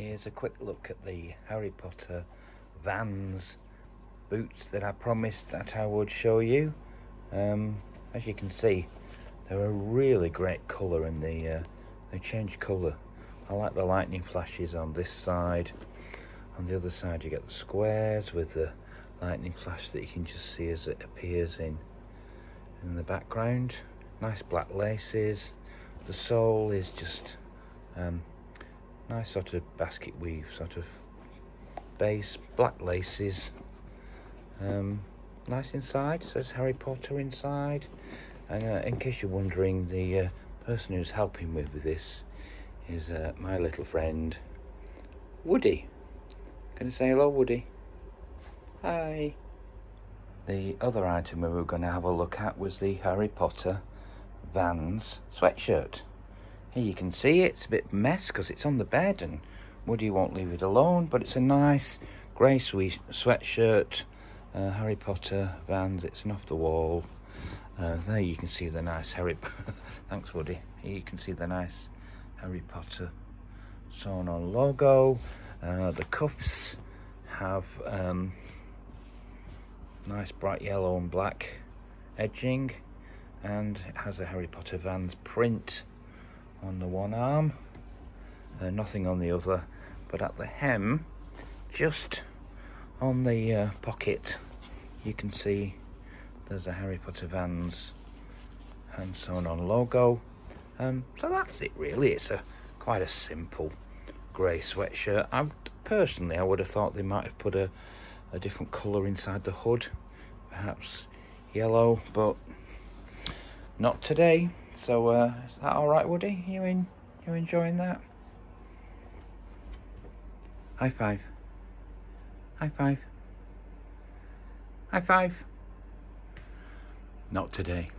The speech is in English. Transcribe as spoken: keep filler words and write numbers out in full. Here's a quick look at the Harry Potter Vans boots that I promised that I would show you. Um, as you can see, they're a really great colour, and they, uh, they change colour. I like the lightning flashes on this side. On the other side you get the squares with the lightning flash that you can just see as it appears in, in the background. Nice black laces. The sole is just um, nice sort of basket weave sort of base, black laces, um, nice inside, says Harry Potter inside. And uh, in case you're wondering, the uh, person who's helping me with this is uh, my little friend Woody. Gonna say hello, Woody. Hi. The other item we were going to have a look at was the Harry Potter Vans sweatshirt. Here you can see it. It's a bit mess because it's on the bed and Woody won't leave it alone, but it's a nice grey sweatshirt, uh, Harry Potter Vans. It's an off the wall. Uh, there you can see the nice Harry thanks Woody. Here you can see the nice Harry Potter sewn on logo. Uh, the cuffs have um, nice bright yellow and black edging, and it has a Harry Potter Vans print on the one arm, uh, nothing on the other, but at the hem, just on the uh, pocket, you can see there's a Harry Potter Vans hand sewn on logo. Um, so that's it really. It's a quite a simple grey sweatshirt. I personally I would have thought they might have put a, a different colour inside the hood, perhaps yellow, but not today. So uh, is that all right, Woody? You in? You enjoying that? High five. High five. High five. Not today.